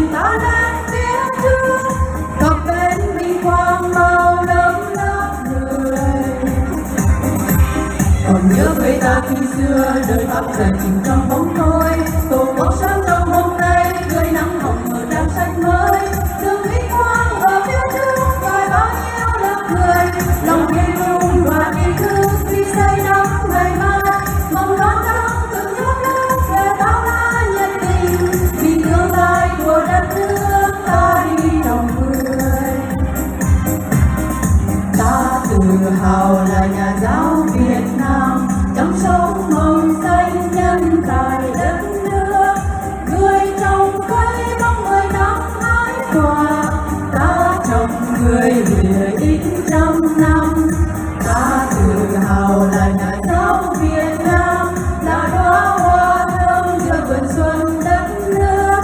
เป็นตอนแรกเสียทุกก็เป็นมีความเมาล้มล้มเลยcòn nhớ với ta khi xưa đời tóc dài chìm trong bóng tối tổ quốc sáng trong hôm nay tươi nắng hồng mờ đang xanh mới đừng nghĩ hoang và yêu thương phải bao nhiêu là cười lòng yêu thương và yêu thương khi say đắm ngày mai mong đón trong từng chút nước sẽ tạo ra nhiệt tình vì tương lai của đất nước ta đi đồng người ta tự hào là nhà giáo Việt Nam trong sông màu xanh nhân tài đất nước người trồng cây mong người nắng hái quà ta trồng người về ít trăm năm ta tự hào là nhà giáo Việt Nam là đóa hoa thơm đưa vườn xuân đất nước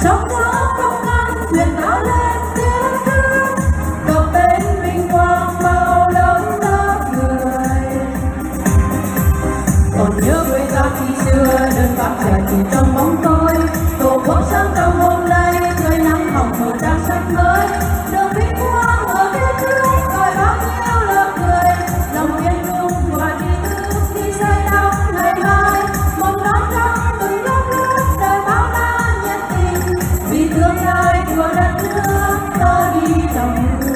sống nước không ngăn truyền bá lên tiếng nước cặp bên vinh quang bao lớn lớp người còn nhớ người ta khi xưa đơn bạc trẻ chỉ trong bóng tối tổ quốc sáng trong hôm nay tươi nắng hồng mờ đang xanh mới đường vinh quang ở phía trước gọi bao nhiêu lớp người lòng yên trung và đi nước khi say đắm ngày mai mong đón trong từng lớp nước để báo đá nhiệt tình vì tương lai của đất nước ta đi đồng người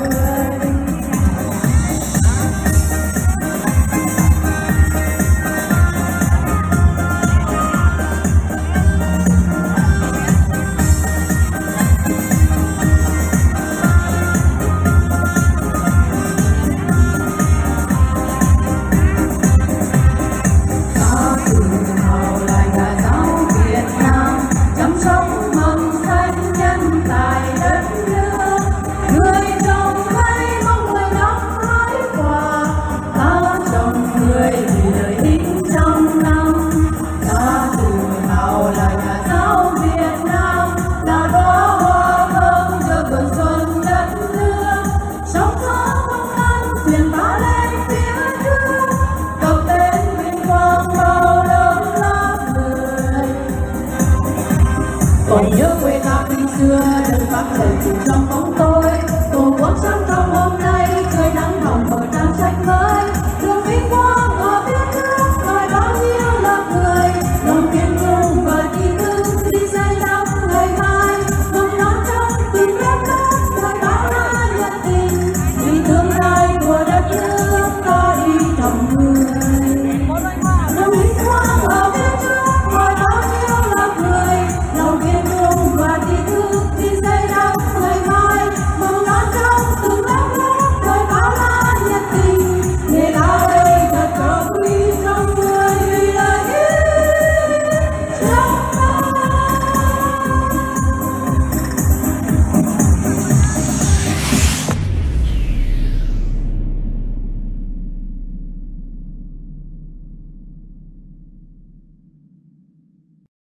còn nhớ quê ta khi xưa đừng bám đời chìm trong bóng tối